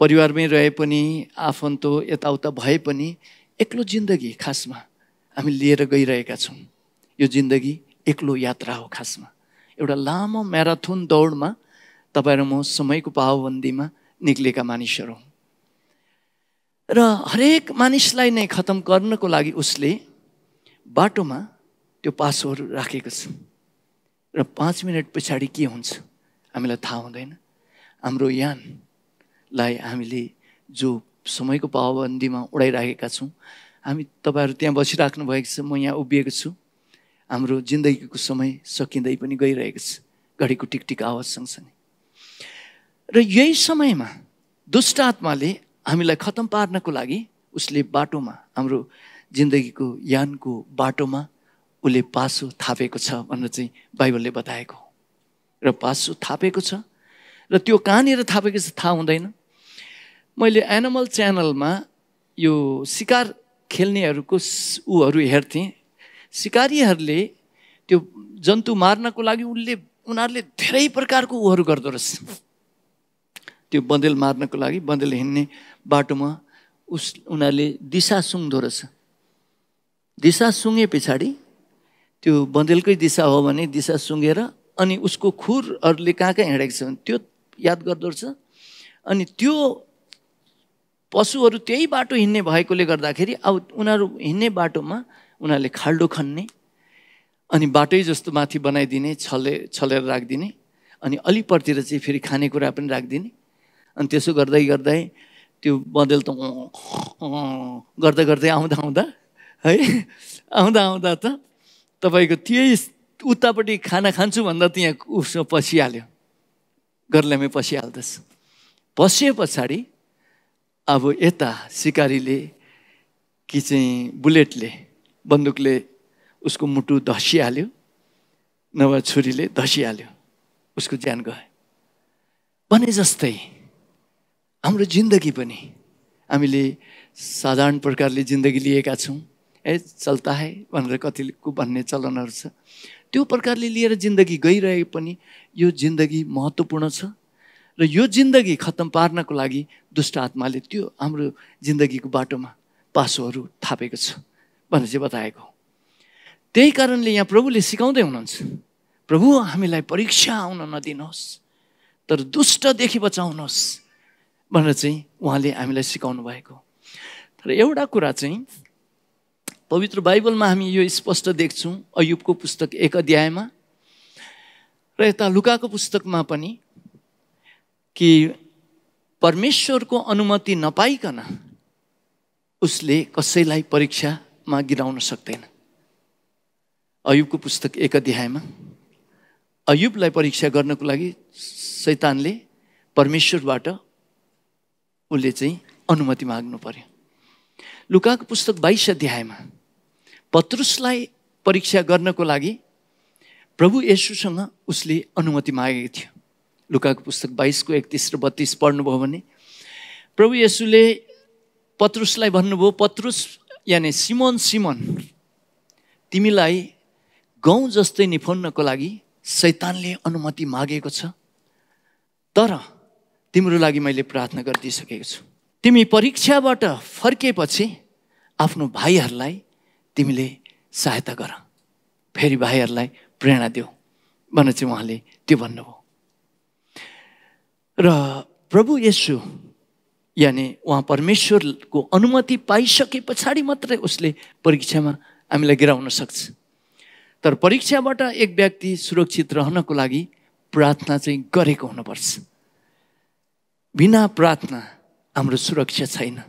परिवारमै रहे पनि, आफन्त यताउता भए पनि, एक्लो जिन्दगी खासमा हामी लिएर गइरहेका छौं। यो जिन्दगी एक्लो यात्रा हो। खासमा एउटा लामो म्याराथन दौडमा तपाई र म समयको पाबन्दीमा निक्लेका मानिसहरू हौं। र हरेक मानिसलाई नै खतम गर्नको लागि उसले बाटोमा त्यो पासोहरु राखेको छ। र पाँच मिनट पछाडि के हुन्छ हामीलाई थाहा हुँदैन। हाम्रो यानलाई हामीले जो समयको पाबन्दीमा उडाइराखेका छौँ, हामी तपाईहरु त्यहाँ बसिराख्नु भएको छ, म यहाँ उभिएको छु, हाम्रो जिन्दगीको समय सकिँदै पनि गइरहेको छ घडीको टिकटिक आवाज सँगसँगै। र यही समयमा दुष्ट आत्माले हामीलाई खतम पार्नको लागि उसले बाटोमा, हाम्रो जिन्दगीको यानको बाटोमा उसले पासो थापेको छ भनेर चाहिँ बाइबलले बताएको हो। र पासो थापेको छ र त्यो कहाँनिर थापेको छ थाहा हुँदैन। मैले एनिमल च्यानलमा यो शिकार खेल्नेहरूको उहरू हेर्थेँ। शिकारीहरूले त्यो जन्तु मार्नको लागि उनले उनीहरूले धेरै प्रकारको उहरू गर्दो रहेछ। त्यो बन्देल मार्नको लागि बन्देल हिँड्ने बाटोमा उस उनीहरूले दिशा सुँग्दो रहेछ। दिशा सुँगे पछाडि त्यो बन्देलकै दिशा हो भने दिशा सुँगेर अनि उसको खुरहरूले कहाँ कहाँ हिँडेको छ भने त्यो याद गर्दो रहेछ। अनि त्यो पशुहरू त्यही बाटो हिँड्ने भएकोले गर्दाखेरि अब उनीहरू हिँड्ने बाटोमा उनीहरूले खाल्डो खन्ने अनि बाटै जस्तो माथि बनाइदिने, छले छलेर राखिदिने, अनि अलिपरतिर चाहिँ फेरि खानेकुरा पनि राखिदिने। अनि त्यसो गर्दै गर्दै त्यो बँदेल त गर्दै गर्दै आउँदा आउँदा है आउँदा आउँदा त तपाईको त्यही उतापट्टि खाना खान्छु भन्दा त्यहाँ उसमा पसिहाल्यो, गर्लेमै पसिहाल्दछ। पसिए पछाडि अब यता सिकारीले कि चाहिँ बुलेटले बन्दुकले उसको मुटु धसिहाल्यो नभए छुरीले धसिहाल्यो, उसको ज्यान गयो। भने जस्तै हाम्रो जिन्दगी पनि हामीले साधारण प्रकारले जिन्दगी लिएका छौँ, चलता है भनेर कतिको भन्ने चलनहरु छ। त्यो प्रकारले लिएर जिन्दगी गइरहे पनि यो जिन्दगी महत्त्वपूर्ण छ र यो जिन्दगी खत्तम पार्नको लागि दुष्ट आत्माले त्यो हाम्रो जिन्दगीको बाटोमा पासोहरु थापेको छ भनेर चाहिँ बताएको। त्यही कारणले यहाँ प्रभुले सिकाउँदै हुनुहुन्छ, प्रभु हामीलाई परीक्षा आउन नदिनुहोस् तर दुष्टदेखि बचाउनुहोस् भनेर चाहिँ उहाँले हामीलाई सिकाउनु भएको। तर एउटा कुरा चाहिँ पवित्र बाइबलमा हामी यो स्पष्ट देख्छौं, अयुबको पुस्तक एक अध्यायमा र यता लुकाको पुस्तकमा पनि, कि परमेश्वरको अनुमति नपाइकन उसले कसैलाई परीक्षामा गिराउन सक्दैन। अयुबको पुस्तक एक अध्यायमा अयुबलाई परीक्षा गर्नको लागि शैतानले परमेश्वरबाट उसले चाहिँ अनुमति माग्नु पर्यो। लुकाको पुस्तक बाइस अध्यायमा पत्रुसलाई परीक्षा गर्नको लागि प्रभु येशूसँग उसले अनुमति मागेको थियो। लुकाको पुस्तक बाइस को एकतीस र बत्तीस पढ्नुभयो भने प्रभु येशूले पत्रुसलाई भन्नुभयो, पत्रुस यानि सिमोन सिमोन, तिमीलाई गहुँ जस्तै निफोड्नको लागि शैतानले अनुमति मागेको छ, तर तिम्रो लागि मैले प्रार्थना गरिदिइसकेको छु, तिमी परीक्षाबाट फर्केपछि आफ्नो भाइहरूलाई तिमीले सहायता गर, फेरि भाइहरूलाई प्रेरणा देऊ भनेर चाहिँ उहाँले त्यो भन्नुभयो। र प्रभु येशू यानि उहाँ परमेश्वरको अनुमति पाइसके पछाडि मात्रै उसले परीक्षामा हामीलाई गिराउन सक्छ। तर परीक्षाबाट एक व्यक्ति सुरक्षित रहनको लागि प्रार्थना चाहिँ गरेको हुनुपर्छ। बिना प्रार्थना हाम्रो सुरक्षा छैन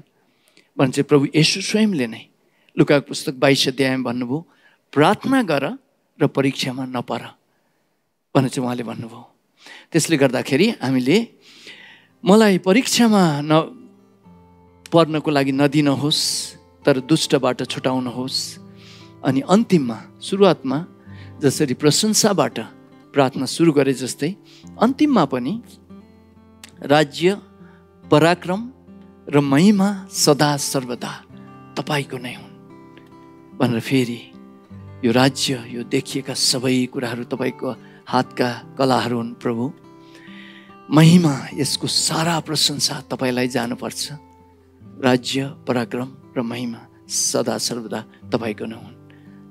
भने चाहिँ प्रभु येशू स्वयंले नै लुकाको पुस्तक बाइस अध्यायमा भन्नुभयो, प्रार्थना गर र परीक्षामा नपर भनेर चाहिँ उहाँले भन्नुभयो। त्यसले गर्दाखेरि हामीले मलाई परीक्षामा न पर्नको लागि नदिनुहोस् तर दुष्टबाट छुटाउनुहोस्, अनि अन्तिममा सुरुवातमा जसरी प्रशंसाबाट प्रार्थना सुरु गरे जस्तै अन्तिममा पनि राज्य पराक्रम र महिमा सदा सर्वदा तपाईको नै हुन् भनेर फेरि यो राज्य, यो देखिएका सबै कुराहरू तपाईँको हातका कलाहरू हुन् प्रभु, महिमा यसको सारा प्रशंसा तपाईँलाई जानुपर्छ, राज्य पराक्रम र महिमा सदा सर्वदा तपाईँको नै हुन्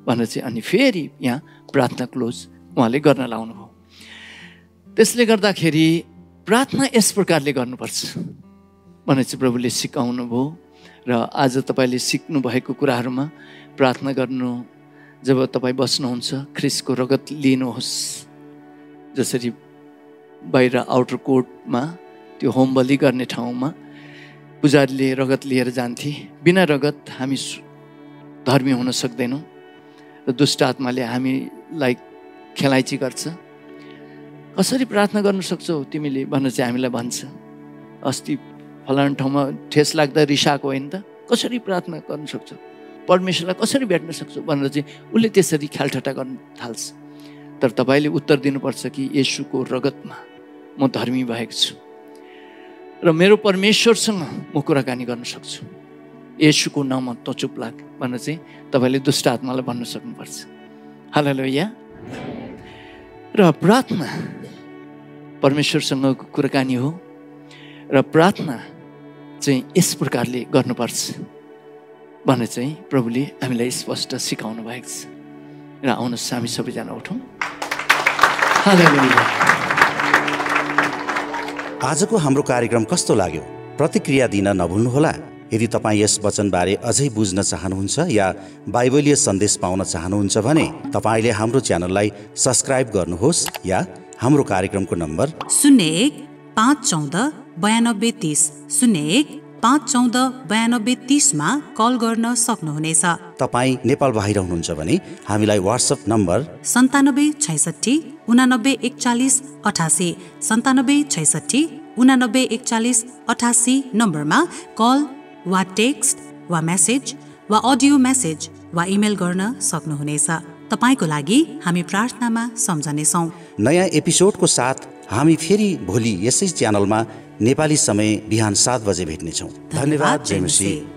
भनेर चाहिँ अनि फेरि यहाँ प्रार्थना क्लोज उहाँले गर्न लाउनुभयो। त्यसले गर्दाखेरि प्रार्थना यस प्रकारले गर्नुपर्छ भने चाहिँ प्रभुले सिकाउनु भयो। र आज तपाईले सिक्नु भएको कुराहरूमा प्रार्थना गर्नु, जब तपाईँ बस्नुहुन्छ ख्रिस्टको रगत लिनुहोस्, जसरी बाहिर आउटर कोर्टमा त्यो होम बलि गर्ने ठाउँमा पुजारीले रगत लिएर जान्थे, बिना रगत हामी धर्मी हुन सक्दैनौँ र दुष्ट आत्माले हामीलाई खेलाइँची गर्छ। कसरी प्रार्थना गर्न सक्छौ तिमीले भनेर चाहिँ हामीलाई भन्छ, अस्ति फलान ठाउँमा ठेस लाग्दा रिसाएको होइन त, कसरी प्रार्थना गर्न सक्छौ, परमेश्वरलाई कसरी भेट्न सक्छौ भनेर चाहिँ उसले त्यसरी ख्यालठट्टा गर्न थाल्छ। तर तपाईँले उत्तर दिनुपर्छ कि येशूको रगतमा म धर्मी भएको छु र मेरो परमेश्वरसँग म कुराकानी गर्न सक्छु, येशूको नाममा तँ चुप लाग भनेर चाहिँ तपाईँले दुष्ट आत्मालाई भन्न सक्नुपर्छ। हालेलुया। र प्रार्थना परमेश्वरसँगको कुराकानी हो र प्रार्थना चाहिँ यस प्रकारले गर्नुपर्छ भने चाहिँ प्रभुले हामीलाई स्पष्ट सिकाउनु भएको छ। र आउनुहोस् हामी सबैजना उठौँ। हालेलुया। आजको हाम्रो कार्यक्रम कस्तो लाग्यो? प्रतिक्रिया दिन नभुल्नुहोला। यदि तपाईँ यस वचनबारे अझै बुझ्न चाहनुहुन्छ या बाइबलीय सन्देश पाउन चाहनुहुन्छ भने तपाईँले हाम्रो च्यानललाई सब्सक्राइब गर्नुहोस् या हाम्रो कार्यक्रमको नम्बर शून्य एक पाँच चौध बयानब्बे तीस शून्य एक पाँच चौध बयानब्बे तीसमा कल गर्न सक्नुहुनेछ। तपाईँ नेपाल बाहिर हुनुहुन्छ भने हामीलाई वाट्सएप नम्बर सन्तानब्बे छैसठी उनानब्बे एकचालिस अठासी सन्तानब्बे छैसठी उनानब्बे एकचालिस अठासी नम्बरमा कल वा टेक्स्ट वा मेसेज वा अडियो मेसेज वा इमेल गर्न सक्नुहुनेछ। तपाईँको लागि हामी प्रार्थनामा सम्झनेछौँ। नयाँ एपिसोडको साथ हामी फेरि भोलि यसै च्यानलमा नेपाली समय बिहान सात बजे भेट्नेछौँ। धन्यवाद जय मसीह।